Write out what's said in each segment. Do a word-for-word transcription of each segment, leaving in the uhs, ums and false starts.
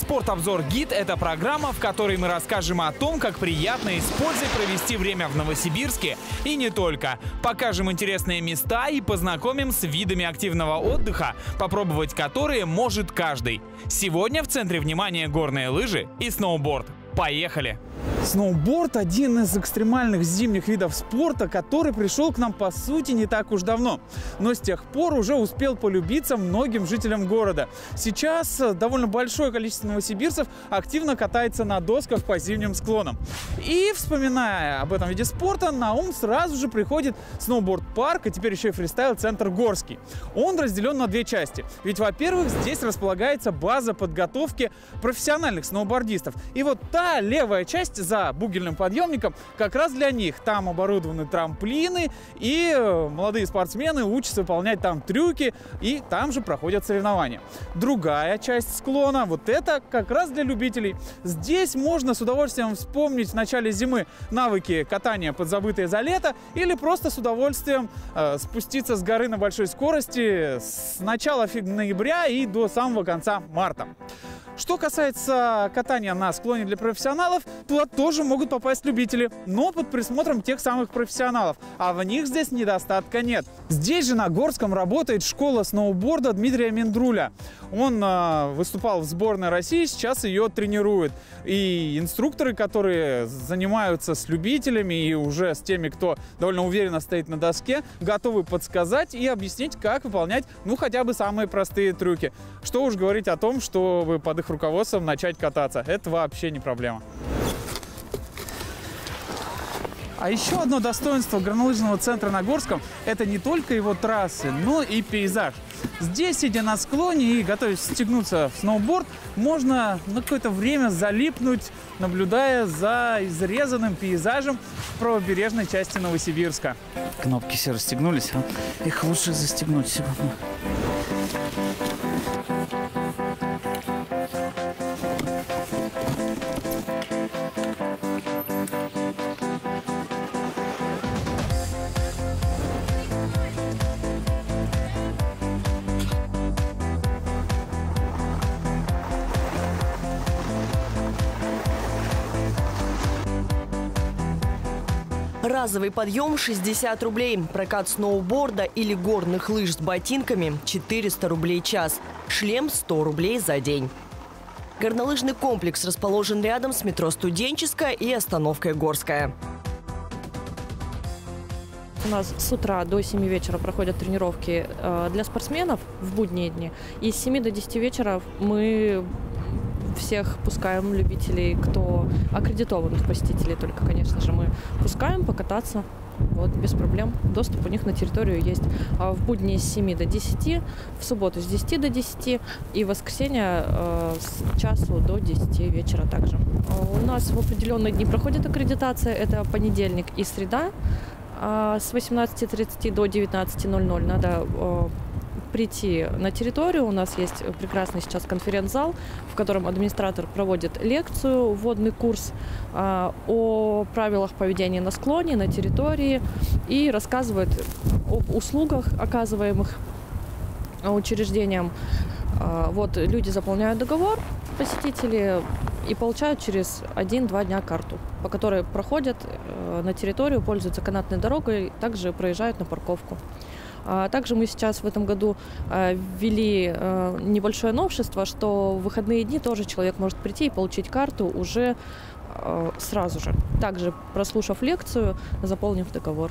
«СпортОбзор ГИД» — это программа, в которой мы расскажем о том, как приятно и с пользой провести время в Новосибирске и не только. Покажем интересные места и познакомим с видами активного отдыха, попробовать которые может каждый. Сегодня в центре внимания горные лыжи и сноуборд. Поехали! Сноуборд – один из экстремальных зимних видов спорта, который пришел к нам, по сути, не так уж давно. Но с тех пор уже успел полюбиться многим жителям города. Сейчас довольно большое количество новосибирцев активно катается на досках по зимним склонам. И, вспоминая об этом виде спорта, на ум сразу же приходит сноуборд-парк, а теперь еще и фристайл-центр «Горский». Он разделен на две части. Ведь, во-первых, здесь располагается база подготовки профессиональных сноубордистов. И вот та левая часть за бугельным подъемником как раз для них. Там оборудованы трамплины, и молодые спортсмены учатся выполнять там трюки, и там же проходят соревнования. Другая часть склона, вот это как раз для любителей. Здесь можно с удовольствием вспомнить в начале зимы навыки катания, подзабытые за лето, или просто с удовольствием э, спуститься с горы на большой скорости с начала ноября и до самого конца марта. Что касается катания на склоне для профессионалов, туда тоже могут попасть любители, но под присмотром тех самых профессионалов, а в них здесь недостатка нет. Здесь же на Горском работает школа сноуборда Дмитрия Мендруля. Он э, выступал в сборной России, сейчас ее тренирует. И инструкторы, которые занимаются с любителями и уже с теми, кто довольно уверенно стоит на доске, готовы подсказать и объяснить, как выполнять, ну, хотя бы самые простые трюки. Что уж говорить о том, чтобы под их руководством начать кататься. Это вообще не проблема. А еще одно достоинство горнолыжного центра на Горском – это не только его трассы, но и пейзаж. Здесь, сидя на склоне и готовясь стегнуться в сноуборд, можно на какое-то время залипнуть, наблюдая за изрезанным пейзажем правобережной части Новосибирска. Кнопки все расстегнулись, их лучше застегнуть сегодня. Разовый подъем – шестьдесят рублей. Прокат сноуборда или горных лыж с ботинками – четыреста рублей час. Шлем – сто рублей за день. Горнолыжный комплекс расположен рядом с метро «Студенческая» и остановкой «Горская». У нас с утра до семи вечера проходят тренировки для спортсменов в будние дни. И с семи до десяти вечера мы всех пускаем любителей, кто аккредитованных посетителей, только, конечно же, мы пускаем покататься, вот, без проблем. Доступ у них на территорию есть. А в будни с семи до десяти, в субботу с десяти до десяти и в воскресенье э, с часу до десяти вечера также. У нас в определенные дни проходит аккредитация, это понедельник и среда, а с восемнадцати тридцати до девятнадцати ноль-ноль надо э, прийти на территорию. У нас есть прекрасный сейчас конференц-зал, в котором администратор проводит лекцию, вводный курс а, о правилах поведения на склоне, на территории и рассказывает об услугах, оказываемых учреждениям. А, вот люди заполняют договор, посетители, и получают через один-два дня карту, по которой проходят а, на территорию, пользуются канатной дорогой, также проезжают на парковку. Также мы сейчас в этом году ввели небольшое новшество, что в выходные дни тоже человек может прийти и получить карту уже сразу же, также прослушав лекцию, заполнив договор.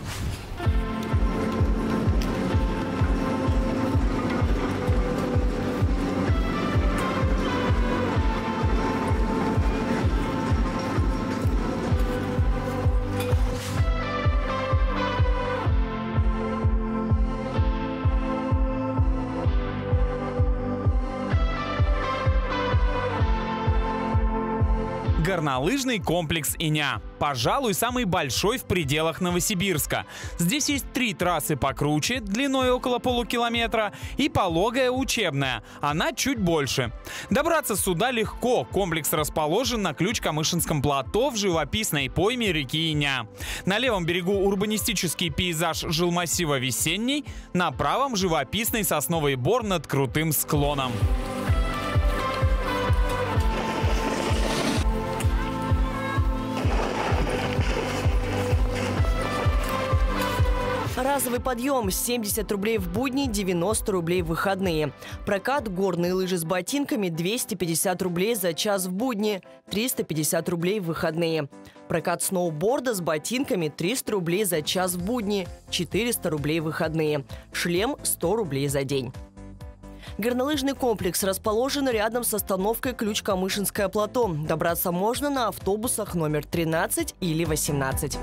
Горнолыжный комплекс «Иня». Пожалуй, самый большой в пределах Новосибирска. Здесь есть три трассы покруче, длиной около полукилометра, и пологая учебная. Она чуть больше. Добраться сюда легко. Комплекс расположен на Ключ-Камышинском плато в живописной пойме реки Иня. На левом берегу урбанистический пейзаж жилмассива «Весенний», на правом живописный сосновый бор над крутым склоном. Разовый подъем – семьдесят рублей в будни, девяносто рублей в выходные. Прокат, горные лыжи с ботинками – двести пятьдесят рублей за час в будни, триста пятьдесят рублей в выходные. Прокат сноуборда с ботинками – триста рублей за час в будни, четыреста рублей в выходные. Шлем – сто рублей за день. Горнолыжный комплекс расположен рядом с остановкой Ключ-Камышинское плато. Добраться можно на автобусах номер тринадцать или восемнадцать.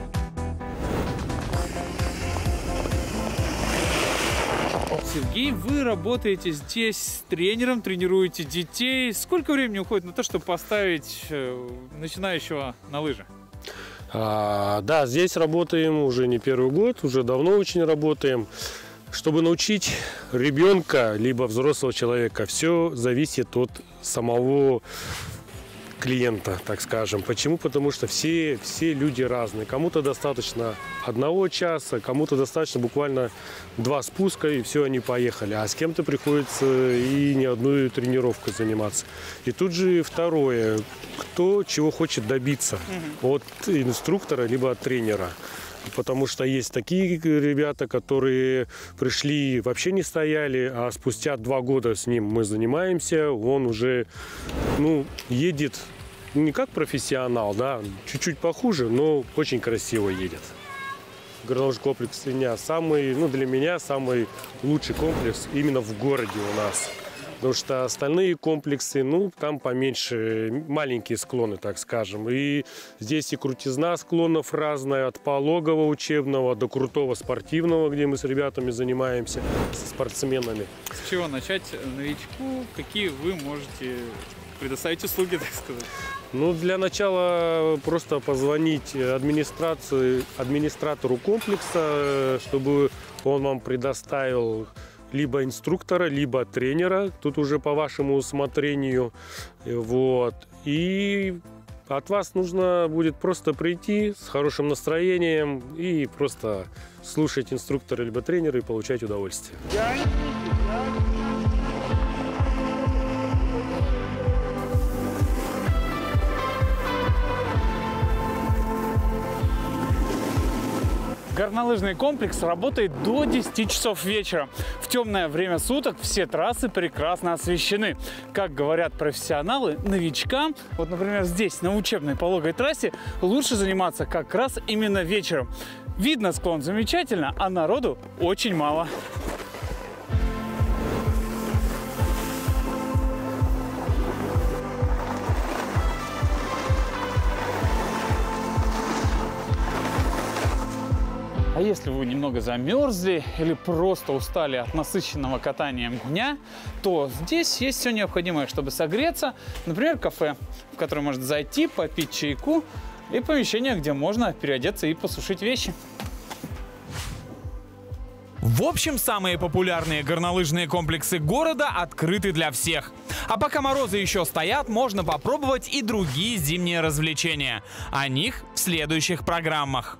Сергей, вы работаете здесь с тренером, тренируете детей. Сколько времени уходит на то, чтобы поставить начинающего на лыжи? А, да, здесь работаем уже не первый год, уже давно очень работаем. Чтобы научить ребенка, либо взрослого человека, все зависит от самого клиента, так скажем. Почему? Потому что все, все люди разные. Кому-то достаточно одного часа, кому-то достаточно буквально два спуска, и все, они поехали. А с кем-то приходится и не одну тренировку заниматься. И тут же второе. Кто чего хочет добиться от инструктора, либо от тренера. Потому что есть такие ребята, которые пришли, вообще не стояли, а спустя два года с ним мы занимаемся, он уже, ну, едет не как профессионал, да, чуть-чуть похуже, но очень красиво едет. Горнолыжный комплекс «Иня» самый, ну, для меня самый лучший комплекс именно в городе у нас. Потому что остальные комплексы, ну, там поменьше, маленькие склоны, так скажем. И здесь и крутизна склонов разная, от пологого учебного до крутого спортивного, где мы с ребятами занимаемся, со спортсменами. С чего начать новичку? Какие вы можете предоставить услуги, так сказать? Ну, для начала просто позвонить администрации, администратору комплекса, чтобы он вам предоставил либо инструктора, либо тренера, тут уже по вашему усмотрению. Вот. И от вас нужно будет просто прийти с хорошим настроением и просто слушать инструктора, либо тренера и получать удовольствие. Горнолыжный комплекс работает до десяти часов вечера. В темное время суток все трассы прекрасно освещены. Как говорят профессионалы, новичкам, вот, например, здесь, на учебной пологой трассе, лучше заниматься как раз именно вечером. Видно склон замечательно, а народу очень мало. А если вы немного замерзли или просто устали от насыщенного катанием дня, то здесь есть все необходимое, чтобы согреться. Например, кафе, в которое можно зайти, попить чайку, и помещение, где можно переодеться и посушить вещи. В общем, самые популярные горнолыжные комплексы города открыты для всех. А пока морозы еще стоят, можно попробовать и другие зимние развлечения. О них в следующих программах.